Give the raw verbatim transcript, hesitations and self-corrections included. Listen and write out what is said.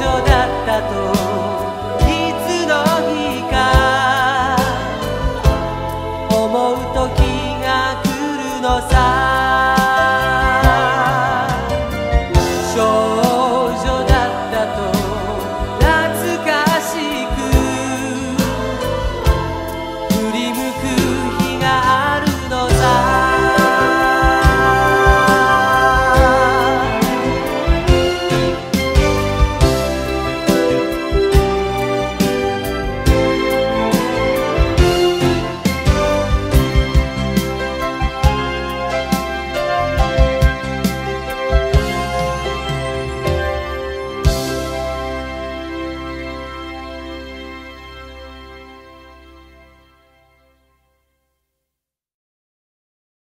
女だったと